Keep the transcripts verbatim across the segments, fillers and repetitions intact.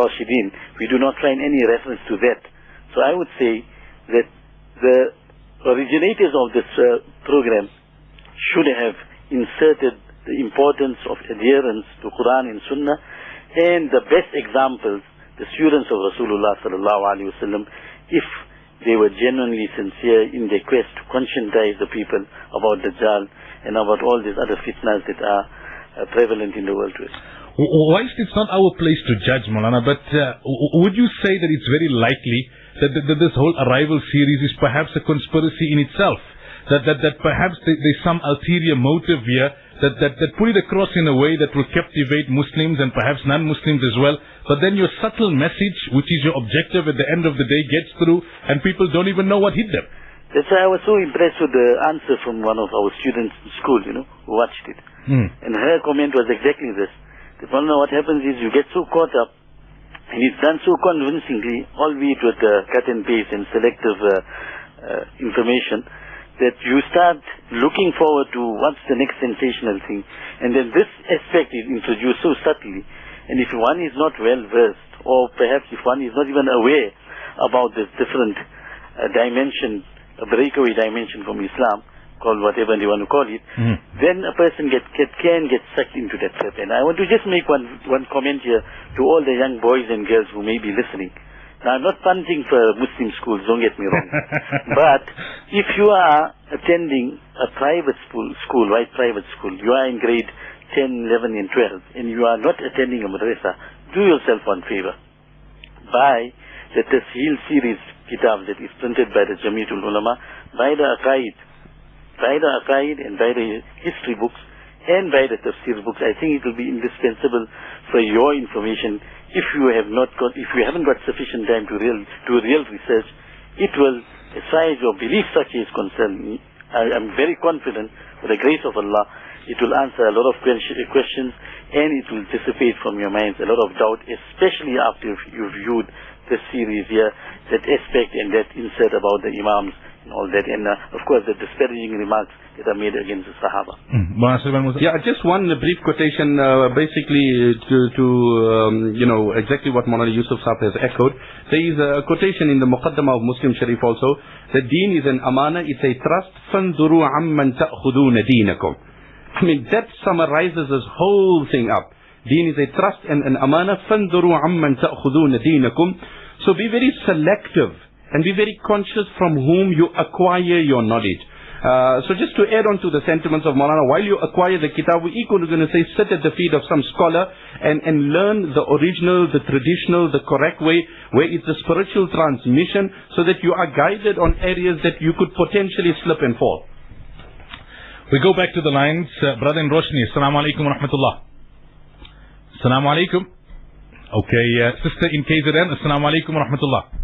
We do not find any reference to that. So I would say that the originators of this uh, program should have inserted the importance of adherence to Quran and Sunnah, and the best examples, the students of Rasulullah sallallahu alaihi wasallam, if they were genuinely sincere in their quest to conscientize the people about Dajjal and about all these other fitnas that are uh, prevalent in the world today. Whilst it's not our place to judge, Molana, but uh, would you say that it's very likely that, that, that this whole Arrival series is perhaps a conspiracy in itself? That that, that perhaps there's some ulterior motive here that, that, that put it across in a way that will captivate Muslims and perhaps non-Muslims as well, but then your subtle message, which is your objective at the end of the day, gets through and people don't even know what hit them? That's why I was so impressed with the answer from one of our students in school, you know, who watched it. Mm. And her comment was exactly this. Well, no, what happens is you get so caught up, and it's done so convincingly, albeit with uh, cut and paste and selective uh, uh, information, that you start looking forward to what's the next sensational thing. And then this aspect is introduced so subtly. And if one is not well versed, or perhaps if one is not even aware about this different uh, dimension, a breakaway dimension from Islam, call whatever they want to call it, mm. then a person get, get, can get sucked into that trap. And I want to just make one, one comment here to all the young boys and girls who may be listening. Now, I'm not punting for Muslim schools, don't get me wrong. But if you are attending a private school, school, right, private school, you are in grade ten, eleven, and twelve, and you are not attending a madrasa, do yourself one favor. Buy the Tashil series kitab that is printed by the Jamiatul Ulama, by the Aqaid, by the Aqaid and by the history books and by the Tafsir books. I think it will be indispensable for your information. If you have not got, if you haven't got sufficient time to real to real research, it will, as far as your belief structure is concerned, I, I'm very confident, with the grace of Allah, it will answer a lot of questions and it will dissipate from your minds a lot of doubt, especially after you've viewed the series here, that aspect and that insert about the Imams and all that, and uh, of course the disparaging remarks that are made against the Sahaba. Mm. Yeah, just one brief quotation, uh, basically to, to um, you know, exactly what Maulana Yusuf Sahab has echoed. There is a quotation in the Muqaddimah of Muslim Sharif also, that deen is an amana, it's a trust. فَانْظُرُوا عَمَّنْ تَأْخُذُونَ دِينَكُمْ. I mean, that summarizes this whole thing up. Deen is a trust and an amana. فَانْظُرُوا عَمَّنْ تَأْخُذُونَ دِينَكُمْ. So be very selective and be very conscious from whom you acquire your knowledge. Uh, so just to add on to the sentiments of Maulana, while you acquire the kitab, we're equally going to say sit at the feet of some scholar and, and learn the original, the traditional, the correct way, where it's a spiritual transmission, so that you are guided on areas that you could potentially slip and fall. We go back to the lines. Uh, brother in Roshni, Assalamu alaikum wa rahmatullah. Assalamu alaikum. Okay, uh, sister in K Z N, Assalamu alaikum wa rahmatullah.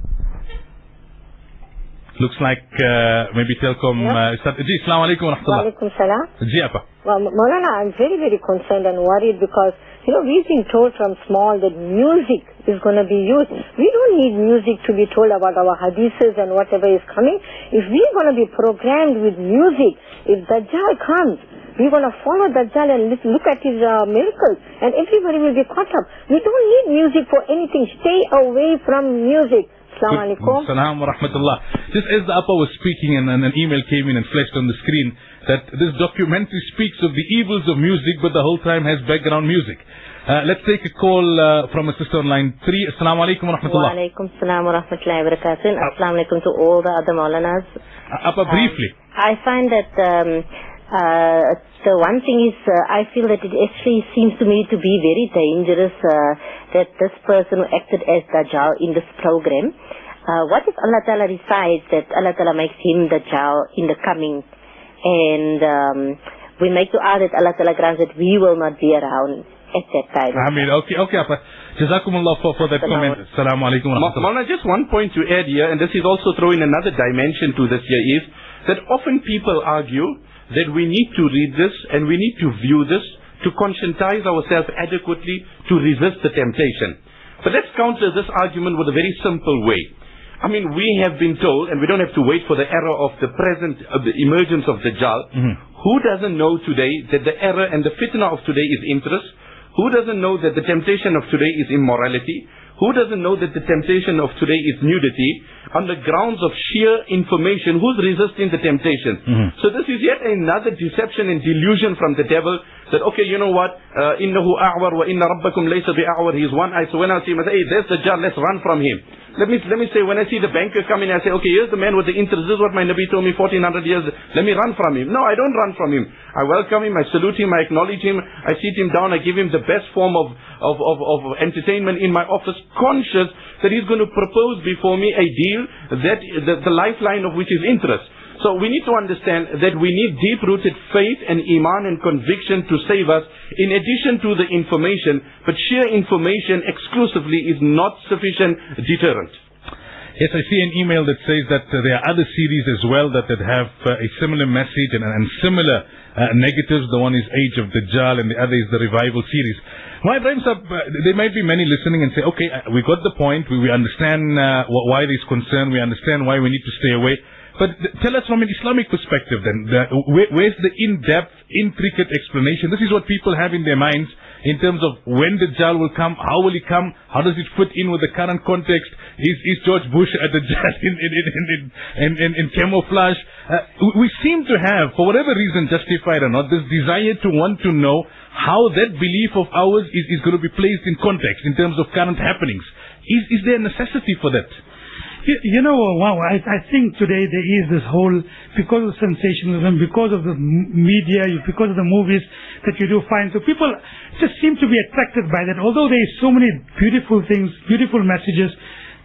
Looks like uh, maybe Telkom. Yes. Uh, Ji, Assalamu alaikum wa rahmatullah. Wa alaikum salam. Ji, Appa. Well, Molana, I'm very, very concerned and worried because, you know, we've been told from small that music is going to be used. We don't need music to be told about our hadiths and whatever is coming. If we're going to be programmed with music, if Dajjal comes, we're going to follow Dajjal and look at his uh, miracles, and everybody will be caught up. We don't need music for anything. Stay away from music. Assalamu alaikum. Assalamu rahmatullah. Just as the Appa was speaking and, and an email came in and flashed on the screen that this documentary speaks of the evils of music, but the whole time has background music. Uh, let's take a call uh, from a sister on line three. Assalamu alaikum wa rahmatullah. Wa alaikum salam wa rahmatullahi wa barakatuh. Assalamu alaikum to all the other Maulanas. Appa, briefly. Um, I find that um, uh, the one thing is uh, I feel that it actually seems to me to be very dangerous uh, that this person who acted as Dajjal in this program, uh, what if Allah Ta'ala decides that Allah Ta'ala makes him Dajjal in the coming, and um, we make dua that Allah Ta'ala grants that we will not be around at that time. I mean, okay, okay, Appa. Jazakumullah for, for that Salaam. Comment. Assalamu alaikum wa rahmatullah. Maulana, just one point to add here, and this is also throwing another dimension to this here, is that often people argue that we need to read this and we need to view this to conscientize ourselves adequately to resist the temptation. But let's counter this argument with a very simple way. I mean, we have been told, and we don't have to wait for the error of the present, of the emergence of Dajjal. Mm-hmm. Who doesn't know today that the error and the fitna of today is interest? Who doesn't know that the temptation of today is immorality? Who doesn't know that the temptation of today is nudity on the grounds of sheer information? Who's resisting the temptation? Mm-hmm. So this is yet another deception and delusion from the devil that, okay, you know what? Innahu a'war wa inna rabbakum laysa bi'a'war. He's one eye. So when I see him, I say, hey, there's Dajjal, let's run from him. Let me, let me say, when I see the banker come in, I say, okay, here's the man with the interest. This is what my Nabi told me fourteen hundred years. Let me run from him. No, I don't run from him. I welcome him. I salute him. I acknowledge him. I sit him down. I give him the best form of, of, of, of entertainment in my office, conscious that he's going to propose before me a deal that the, the lifeline of which is interest. So we need to understand that we need deep-rooted faith and iman and conviction to save us, in addition to the information. But sheer information exclusively is not sufficient deterrent. Yes, I see an email that says that uh, there are other series as well that, that have uh, a similar message and, and similar uh, negatives. The one is Age of Dajjal and the other is the Revival series. My brains up, uh, there might be many listening and say, okay, uh, we got the point, we, we understand uh, why there's concern, we understand why we need to stay away. But th tell us from an Islamic perspective then, the, where, where's the in-depth, intricate explanation? This is what people have in their minds in terms of when Dajjal will come, how will he come, how does it fit in with the current context? Is, is George Bush a Dajjal in, in, in, in, in, in camouflage? Uh, we seem to have, for whatever reason, justified or not, this desire to want to know how that belief of ours is, is going to be placed in context in terms of current happenings. Is, is there a necessity for that? You, you know, wow, I, I think today there is this whole, because of sensationalism, because of the media, because of the movies that you do find. So people just seem to be attracted by that. Although there is so many beautiful things, beautiful messages,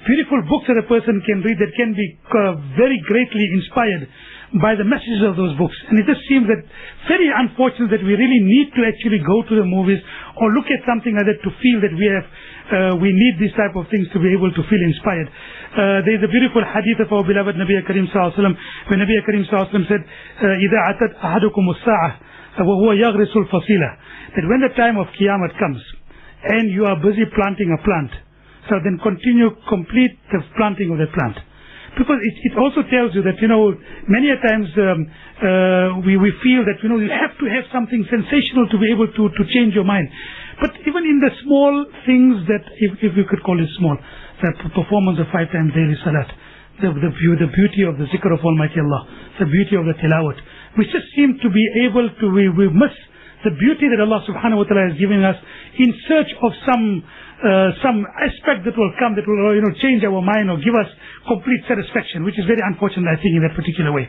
beautiful books that a person can read that can be uh, very greatly inspired by the messages of those books. And it just seems that very unfortunate that we really need to actually go to the movies or look at something like that to feel that we have, uh, we need these type of things to be able to feel inspired. Uh, there is a beautiful hadith of our beloved Nabi Karim Sallallahu Alaihi Wasallam, when Nabi Karim Sallallahu Alaihi Wasallam said, إِذَا عَتَتْ أَحَدُكُمُ السَّاعَةِ وَهُوَ يَغْرِسُ الْفَصِيلَةِ, that when the time of Qiyamah comes and you are busy planting a plant, so then continue, complete the planting of the plant. Because it, it also tells you that, you know, many a times um, uh, we, we feel that, you know, you have to have something sensational to be able to, to change your mind. But even in the small things that, if, if you could call it small, the performance of five times daily salat, the, the, view, the beauty of the zikr of Almighty Allah, the beauty of the tilawat, we just seem to be able to, we, we miss the beauty that Allah subhanahu wa ta'ala has given us in search of some Uh, some aspect that will come that will, you know, change our mind or give us complete satisfaction, which is very unfortunate, I think, in that particular way.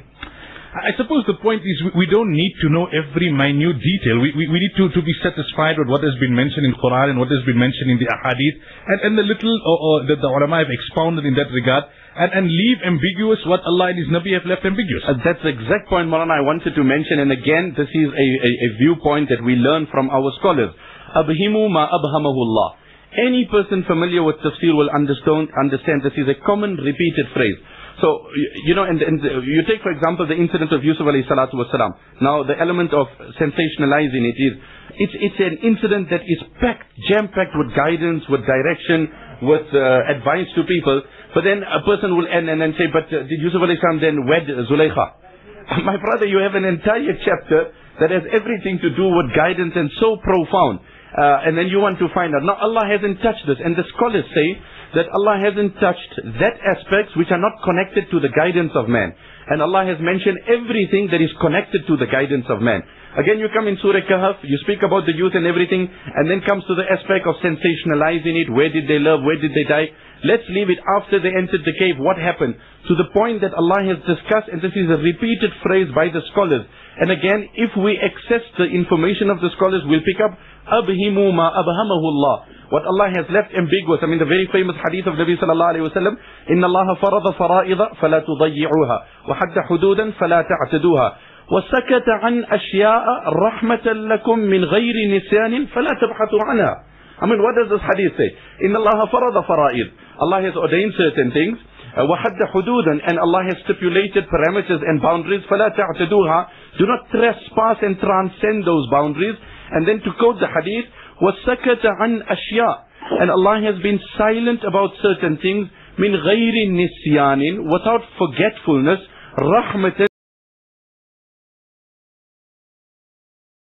I suppose the point is we, we don't need to know every minute detail. We, we, we need to, to be satisfied with what has been mentioned in Quran and what has been mentioned in the Ahadith and, and the little or, or that the ulama have expounded in that regard, and, and leave ambiguous what Allah and His Nabi have left ambiguous. Uh, that's the exact point, Molana, I wanted to mention. And again, this is a, a, a viewpoint that we learn from our scholars. Abhimu ma abhamahullah. Any person familiar with Tafsir will understand, understand this is a common repeated phrase. So, you know, and, and you take, for example, the incident of Yusuf alayhi salatu wasalam. Now, the element of sensationalizing it is, it's, it's an incident that is packed, jam-packed with guidance, with direction, with uh, advice to people. But then a person will end and then say, but uh, did Yusuf alayhi salam then wed Zuleikha? My brother, you have an entire chapter that has everything to do with guidance and so profound. Uh, and then you want to find out. Now, Allah hasn't touched this. And the scholars say that Allah hasn't touched that aspects which are not connected to the guidance of man. And Allah has mentioned everything that is connected to the guidance of man. Again, you come in Surah Kahaf, you speak about the youth and everything, and then comes to the aspect of sensationalizing it. Where did they live? Where did they die? Let's leave it after they entered the cave. What happened? To the point that Allah has discussed, and this is a repeated phrase by the scholars. And again, if we access the information of the scholars, we'll pick up Abhimu ma abhamahullah. What Allah has left ambiguous. I mean, the very famous hadith of Nabi sallallahu alayhi wa sallam, Inna allaha farada fara'idha fala tudayyi'uha wa hadda hududan fala ta'taduha wa sakata an ashya'a rahmatan lakum min ghayri nisanin fala tabhatu anha. I mean, what does this hadith say? Inna allaha farada fara'id. Allah has ordained certain things. وَحَدَّ حُدُودًا, and Allah has stipulated parameters and boundaries. فَلَا تَعْتَدُوهَا, do not trespass and transcend those boundaries. And then to quote the hadith, وَسَكَتَ عَنْ أَشْيَاء, and Allah has been silent about certain things, مِنْ غَيْرِ نِسْيَانٍ, without forgetfulness, رَحْمَةً